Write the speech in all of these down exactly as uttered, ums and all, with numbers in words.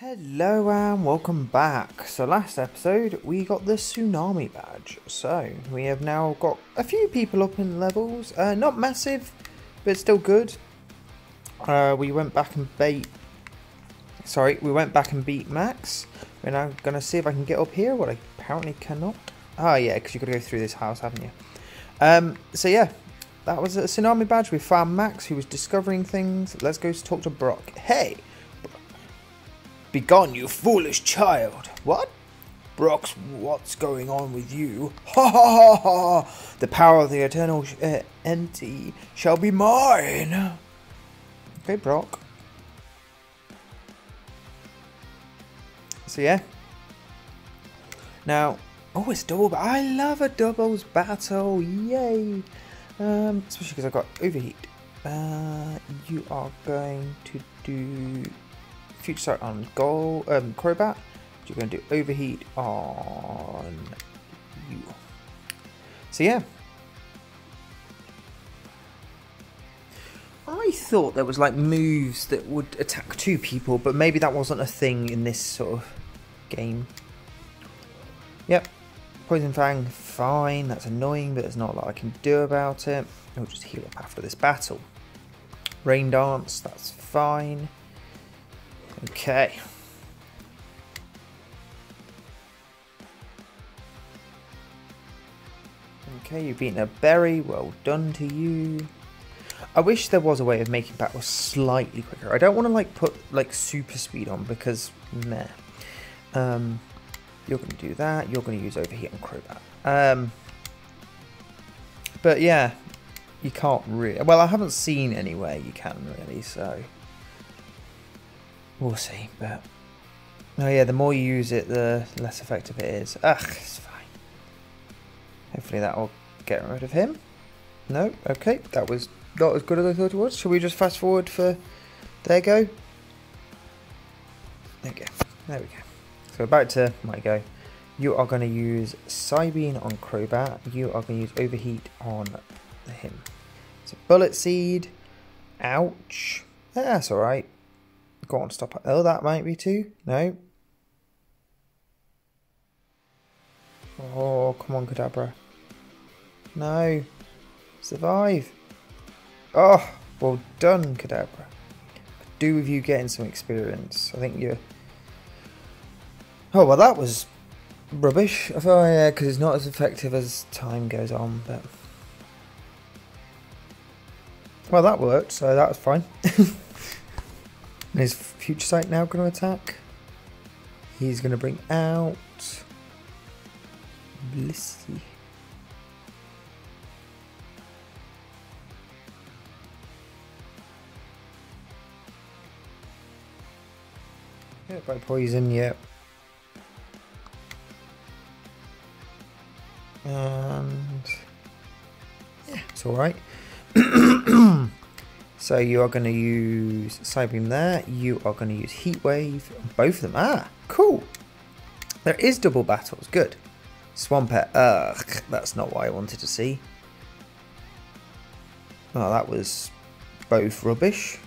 Hello and welcome back. So last episode we got the tsunami badge, so we have now got a few people up in levels, uh, not massive but still good. Uh, we went back and bait sorry we went back and beat Max. We're now gonna see if I can get up here, what I apparently cannot. Oh yeah, because you gotta go through this house, haven't you? Um, so yeah, that was a tsunami badge. We found Max who was discovering things. Let's go talk to Brock. Hey! Begone, you foolish child! What? Brox, what's going on with you? Ha ha ha ha! The power of the eternal uh, entity shall be mine! Okay, Brock. So yeah. Now, oh, it's double. I love a doubles battle! Yay! Um, especially because I got overheat. Uh, you are going to do future sight on goal, um, Crobat. You're going to do overheat on you. So yeah, I thought there was like moves that would attack two people, but maybe that wasn't a thing in this sort of game. Yep, Poison Fang, fine. That's annoying, but there's not a lot I can do about it. I'll just heal up after this battle. Rain Dance, that's fine. Okay. Okay, you've beaten a berry. Well done to you. I wish there was a way of making battles slightly quicker. I don't want to like put like super speed on because meh. Um, you're going to do that. You're going to use overheat on Crobat. Um, but yeah, you can't really. Well, I haven't seen anywhere you can really. So. We'll see, but oh yeah, the more you use it, the less effective it is. Ugh, it's fine. Hopefully that will get rid of him. No, okay, that was not as good as I thought it was. Shall we just fast forward for? There go. There we go. There we go. So about to my go. You are going to use Psybeam on Crobat. You are going to use Overheat on him. So Bullet Seed. Ouch. That's all right. Go on, stop. Oh, that might be two. No. Oh, come on, Kadabra. No. Survive. Oh, well done, Kadabra. I do with you getting some experience. I think you're... Oh, well, that was rubbish. I thought, yeah, because it's not as effective as time goes on, but... Well, that worked, so that was fine. And his future sight now going to attack. He's going to bring out Blissey. Yeah, by poison, yeah. And yeah, it's alright. So you are going to use Psybeam there, you are going to use Heat Wave, both of them. Ah, cool. There is double battles, good. Swampert, ugh, that's not what I wanted to see. Oh, that was both rubbish.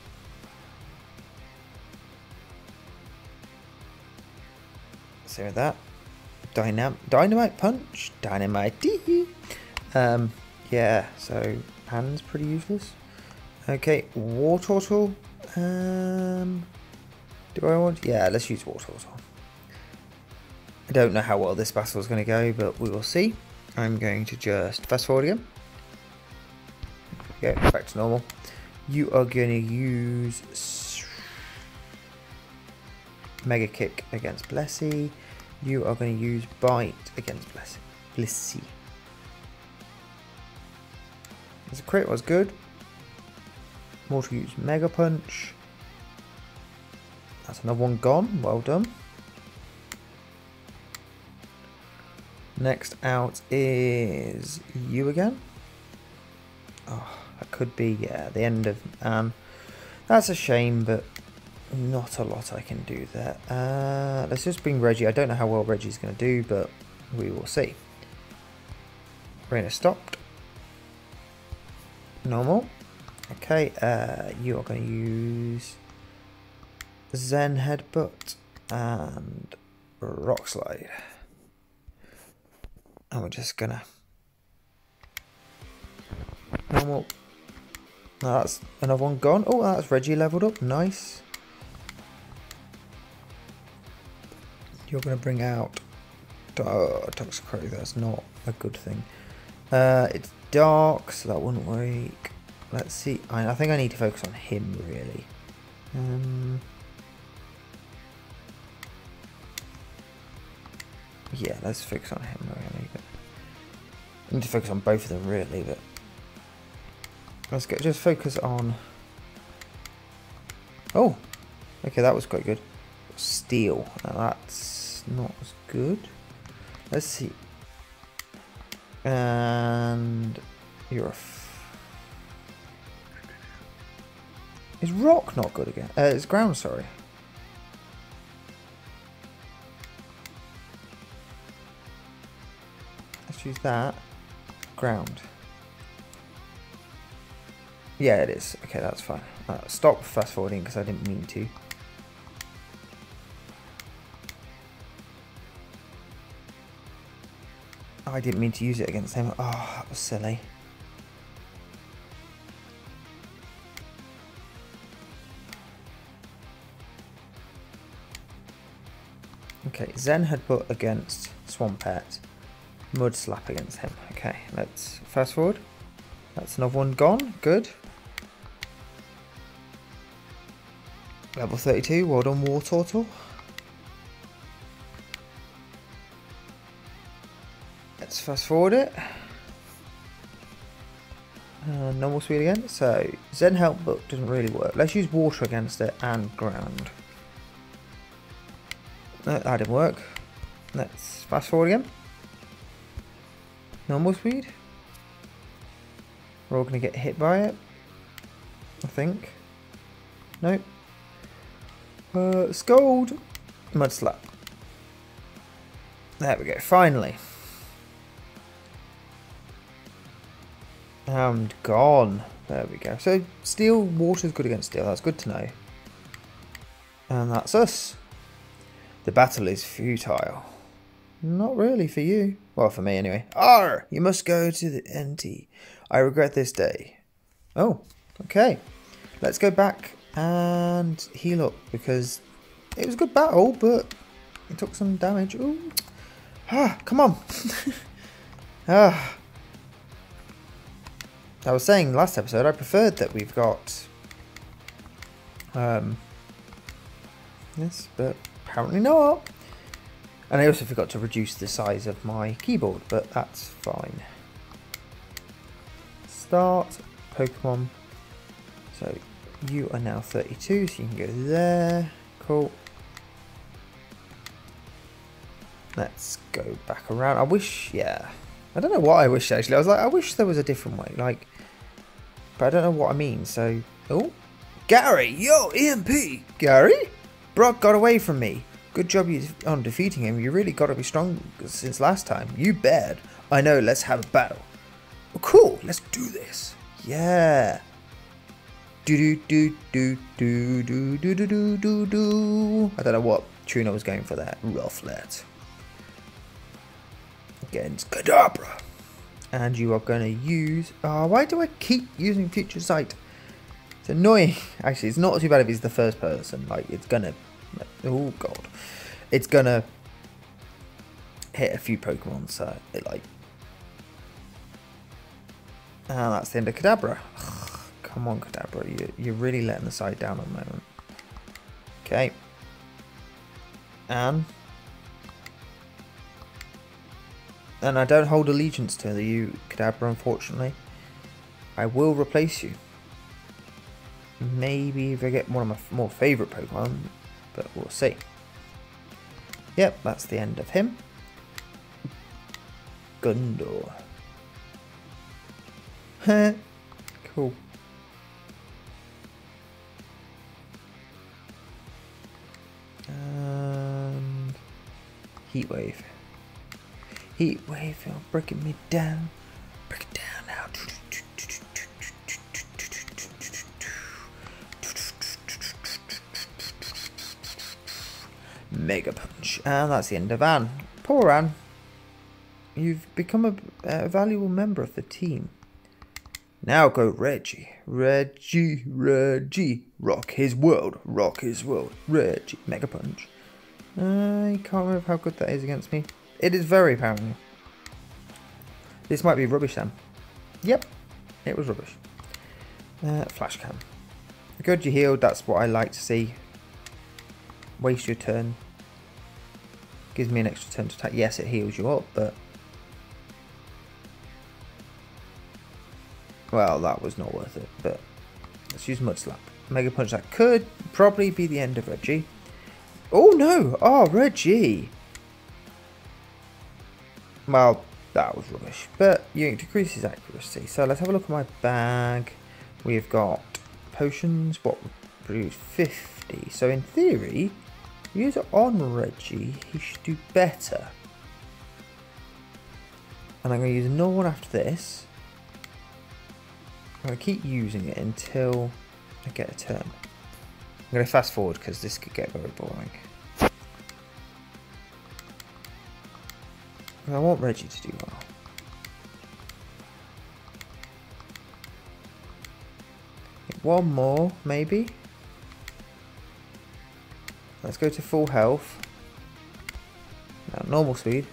So that, Dynam Dynamite Punch, Dynamite-y. Um, yeah, so Pan's pretty useless. Okay, War Turtle. Um, do I want? Yeah, let's use War Turtle. I don't know how well this battle is going to go, but we will see. I'm going to just fast forward again. Go back to normal. You are going to use Mega Kick against Blissey. You are going to use Bite against Blissey. Blissey. That's a crit, was good. Mortal use Mega Punch. That's another one gone. Well done. Next out is you again. Oh, that could be, yeah, the end of Anne. That's a shame, but not a lot I can do there. Uh, let's just bring Reggie. I don't know how well Reggie's going to do, but we will see. Rain has stopped. Normal. Okay, uh, you are going to use Zen Headbutt and rock slide. And we're just gonna normal. Now that's another one gone. Oh, that's Reggie leveled up. Nice. You're gonna bring out oh, Toxicroak. That's not a good thing. Uh, it's dark, so that wouldn't work. Let's see. I, I think I need to focus on him really. Um, yeah, let's focus on him really. But I need to focus on both of them really, but let's go. Just focus on. Oh, okay, that was quite good. Steel. Now that's not as good. Let's see. And you're a f is rock not good again? Uh, it's ground, sorry. Let's use that. Ground. Yeah, it is. Okay, that's fine. Uh, stop fast forwarding because I didn't mean to. I didn't mean to use it against him. Oh, that was silly. Okay, Zen had put against Swampert. Mud slap against him. Okay, let's fast forward. That's another one gone. Good. Level thirty-two. Well done, War Turtle. Let's fast forward it. Uh, normal speed again. So Zen help book doesn't really work. Let's use water against it and ground. No, that didn't work. Let's fast forward again. Normal speed. We're all going to get hit by it. I think. Nope. Uh, scold. Mud slap. There we go. Finally. And gone. There we go. So steel, water's good against steel. That's good to know. And that's us. The battle is futile. Not really for you. Well, for me anyway. Arr! You must go to the N T. I regret this day. Oh, okay. Let's go back and heal up because it was a good battle, but it took some damage. Ooh. Ah, come on. ah. I was saying last episode, I preferred that we've got um, this, but apparently not. And I also forgot to reduce the size of my keyboard, but that's fine. Start Pokemon. So you are now thirty-two, so you can go there. Cool. Let's go back around. I wish, yeah. I don't know what I wish actually. I was like, I wish there was a different way. Like, but I don't know what I mean, so... Oh! Gary! Yo, E M P! Gary? Brock got away from me. Good job you on defeating him. You really gotta be strong since last time. You bad. I know, let's have a battle. Oh, cool, let's do this. Yeah! Do-do-do-do-do-do-do-do-do-do. I don't know what tune I was going for there. Rufflet. Against Kadabra. And you are going to use... Oh, why do I keep using Future Sight? It's annoying. Actually, it's not too bad if he's the first person. Like, it's going to... Like, oh, God. It's going to hit a few Pokemon, so it, like... And that's the end of Kadabra. Ugh, come on, Kadabra. You, you're really letting the side down at the moment. Okay. And... And I don't hold allegiance to you, Kadabra, unfortunately. I will replace you. Maybe if I get one of my more favourite Pokemon, but we'll see. Yep, that's the end of him. Gundor. Heh. Cool. And... Heatwave. Heat wave, you're breaking me down. Break it down now. Mega Punch. And that's the end of Anne. Poor Anne. You've become a, a valuable member of the team. Now go Reggie. Reggie, Reggie. Rock his world, rock his world. Reggie, Mega Punch. I can't remember how good that is against me. It is very powerful. This might be rubbish then. Yep, it was rubbish. Uh, flash cam. Good, you healed. That's what I like to see. Waste your turn. Gives me an extra turn to attack. Yes, it heals you up, but... well, that was not worth it, but... let's use Mud Slap. Mega Punch. That could probably be the end of Reggie. Oh, no! Oh, Reggie! Well, that was rubbish. But you decrease his accuracy. So let's have a look at my bag. We've got potions. What would produce fifty? So in theory, use it on Reggie. He should do better. And I'm going to use another one after this. I'm going to keep using it until I get a turn. I'm going to fast forward because this could get very boring. I want Reggie to do well. One more, maybe. Let's go to full health. Now, normal speed.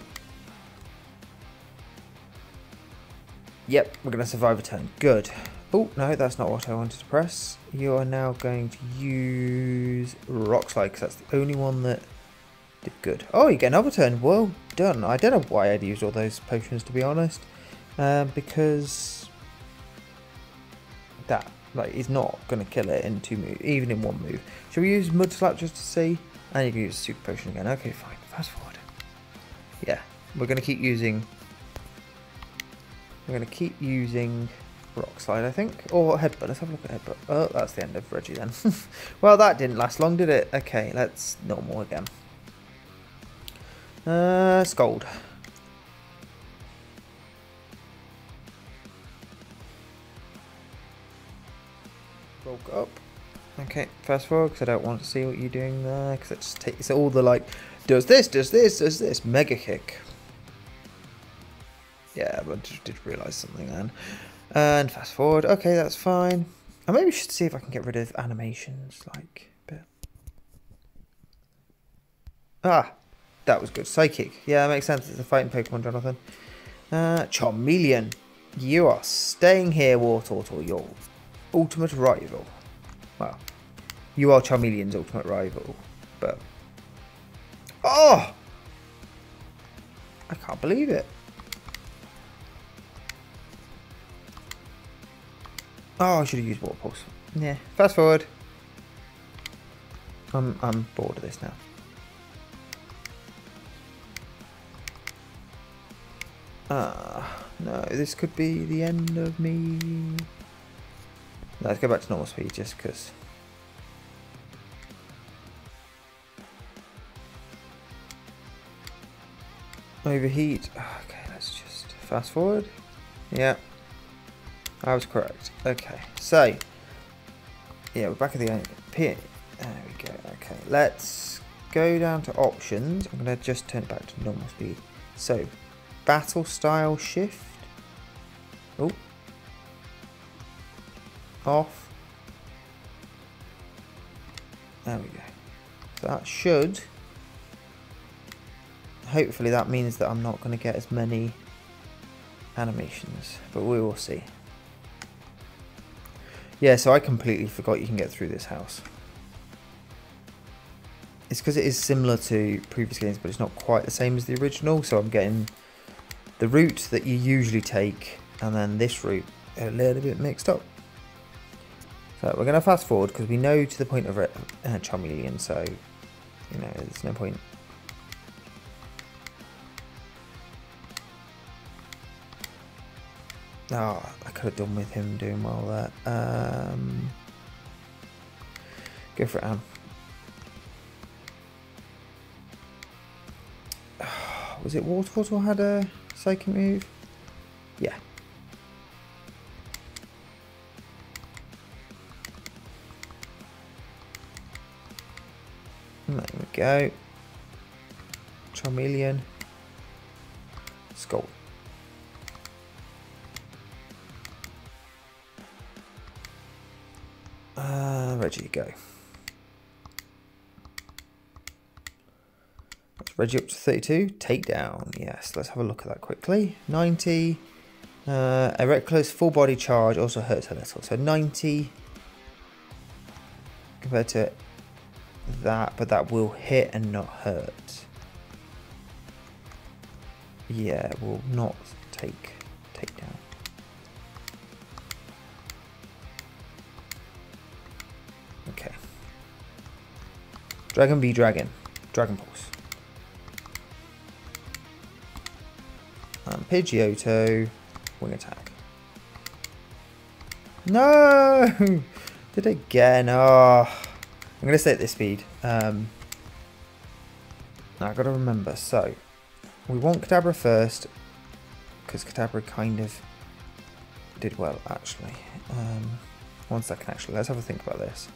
Yep, we're going to survive a turn. Good. Oh, no, that's not what I wanted to press. You are now going to use Rock Slide because that's the only one that did good. Oh, you get another turn. Well done. I don't know why I'd used all those potions, to be honest. Uh, because that like is not going to kill it in two moves, even in one move. Should we use Mud Slap just to see? And you can use Super Potion again. Okay, fine. Fast forward. Yeah, we're going to keep using... we're going to keep using Rock Slide, I think. Or Headbutt. Let's have a look at Headbutt. Oh, that's the end of Reggie then. Well, that didn't last long, did it? Okay, let's normal again. Uh, Scold. Bulk up. Okay, fast forward because I don't want to see what you're doing there because it just takes all the like, does this, does this, does this, mega kick. Yeah, but I just did realise something then. And fast forward. Okay, that's fine. I maybe should see if I can get rid of animations like a bit. Ah. That was good. Psychic. Yeah, that makes sense. It's a fighting Pokemon, Jonathan. Uh, Charmeleon. You are staying here, Wartortle. Your ultimate rival. Well, you are Charmeleon's ultimate rival. But... oh! I can't believe it. Oh, I should have used Water Pulse. Yeah. Fast forward. I'm, I'm bored of this now. Ah, no, this could be the end of me. No, let's go back to normal speed just because. Overheat. Okay, let's just fast forward. Yeah, I was correct. Okay, so. Yeah, we're back at the end. There we go. Okay, let's go down to options. I'm going to just turn it back to normal speed. So. Battle style shift. Oh. Off. There we go. So that should. Hopefully that means that I'm not going to get as many animations. But we will see. Yeah, so I completely forgot you can get through this house. It's because it is similar to previous games, but it's not quite the same as the original. So I'm getting... the route that you usually take and then this route a little bit mixed up. So we're going to fast forward because we know to the point of uh, Charmeleon, so you know there's no point. Oh, I could have done with him doing well there. Um, go for it, Anne. Was it Wartortle had a psychic move? Yeah. There we go. Charmeleon. Let's go. Uh, Reggie, go. That's Reggie up to thirty-two. Takedown. Yes, let's have a look at that quickly. ninety. Uh, Heracles full body charge also hurts a little. So ninety compared to that, but that will hit and not hurt. Yeah, will not take take down. Okay. Dragon B Dragon. Dragon Pulse. And Pidgeotto. Wing attack. No! Did again. Oh. I'm gonna stay at this speed. Um now I gotta remember, so we want Kadabra first, because Kadabra kind of did well actually. Um one second actually, let's have a think about this.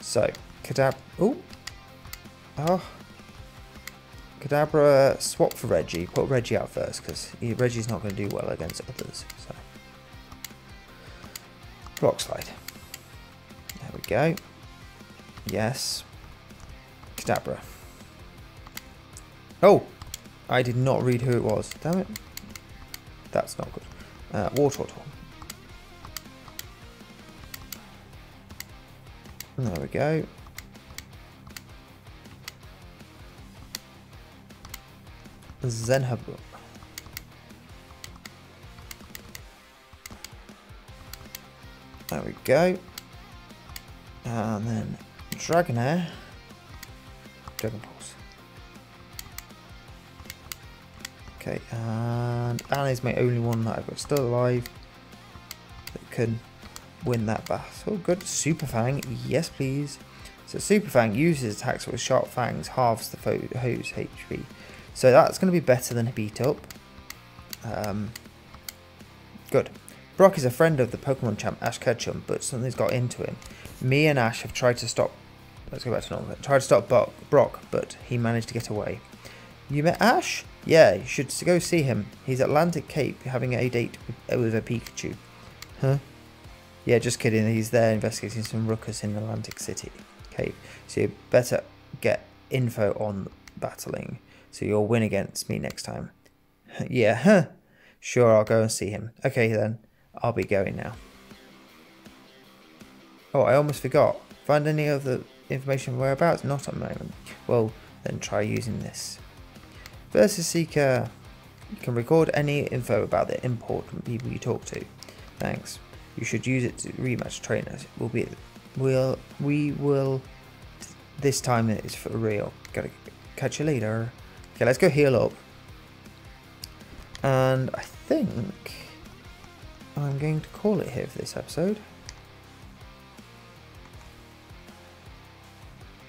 So Kadabra oh oh Kadabra swap for Reggie, put Reggie out first because Reggie's not going to do well against others. So block slide. There we go. Yes. Kadabra. Oh! I did not read who it was. Damn it. That's not good. Uh, Wartortle. There we go. Zenhabur. There we go. And then Dragonair. Dragon Pulse. Okay, and Anna is my only one that I've got still alive that can win that battle. Good. Super Fang. Yes, please. So Super Fang uses attacks with sharp fangs, halves the foe's H P. So that's going to be better than Beat Up. Um, good. Brock is a friend of the Pokemon champ Ash Ketchum, but something's got into him. Me and Ash have tried to stop. Let's go back to normal. Tried to stop Brock, but he managed to get away. You met Ash? Yeah, you should go see him. He's at Atlantic Cape having a date with, with a Pikachu. Huh? Yeah, just kidding. He's there investigating some ruckus in Atlantic City Cape. So you better get info on battling. So you'll win against me next time. Yeah, huh? Sure, I'll go and see him. Okay then, I'll be going now. Oh, I almost forgot. Find any of the information whereabouts? Not at the moment. Well, then try using this. Versus Seeker. You can record any info about the important people you talk to. Thanks. You should use it to rematch trainers. We'll be. We'll. We will. This time it is for real. Gotta catch you later. Okay, let's go heal up. And I think I'm going to call it here for this episode.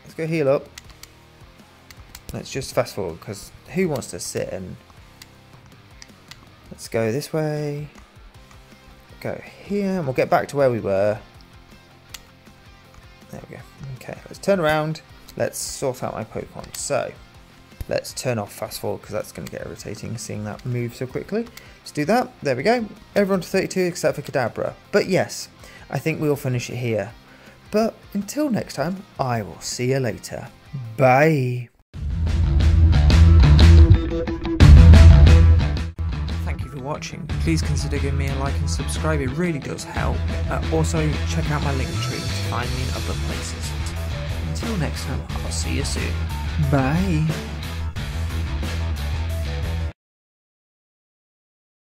Let's go heal up. Let's just fast forward because who wants to sit and... Let's go this way. Go here and we'll get back to where we were. There we go. Okay, let's turn around. Let's sort out my Pokemon. So, let's turn off fast forward because that's going to get irritating seeing that move so quickly. Let's do that. There we go. Everyone to thirty-two except for Kadabra. But yes, I think we'll finish it here. But until next time, I will see you later. Bye. Thank you for watching. Please consider giving me a like and subscribe. It really does help. Uh, also, check out my link tree to find me in other places. Until next time, I'll see you soon. Bye.